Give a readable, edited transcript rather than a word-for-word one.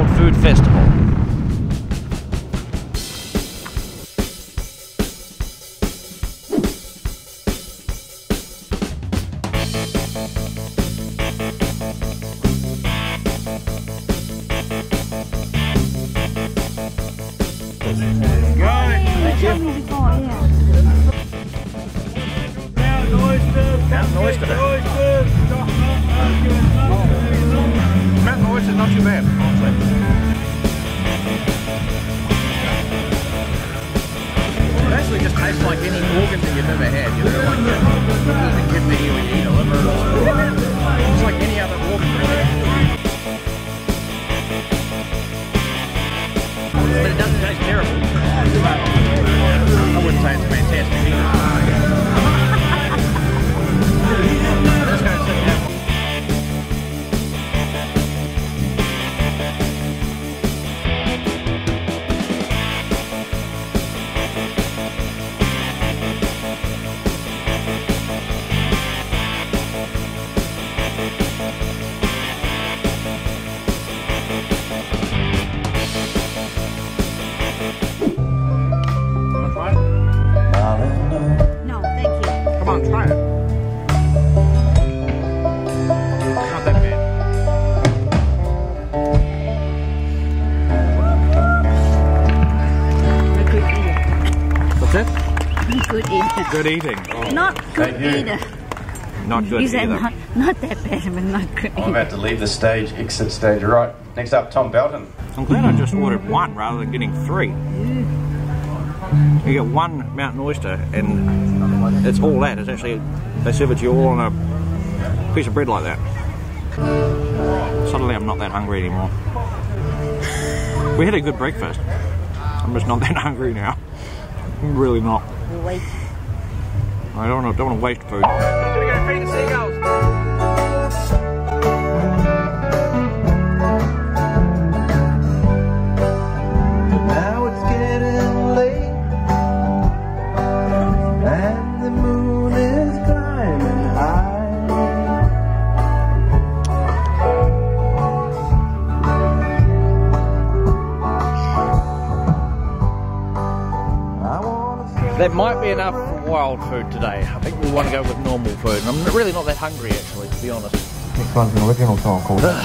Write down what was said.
World Food Festival. Good eating. Oh, not good either. Not good either. Not that bad, but not good. I'm about to leave the stage, exit stage right. Next up, Tom Belton. I'm glad I just ordered one rather than getting three. You get one mountain oyster and it's all that. It's actually, they serve it to you all on a piece of bread like that. Suddenly I'm not that hungry anymore. We had a good breakfast. I'm just not that hungry now. I'm really not. I don't want to waste food. Here we go, feed the seagulls. That might be enough for wild food today. I think we want to go with normal food. I'm really not that hungry actually, to be honest. This one's an original taco.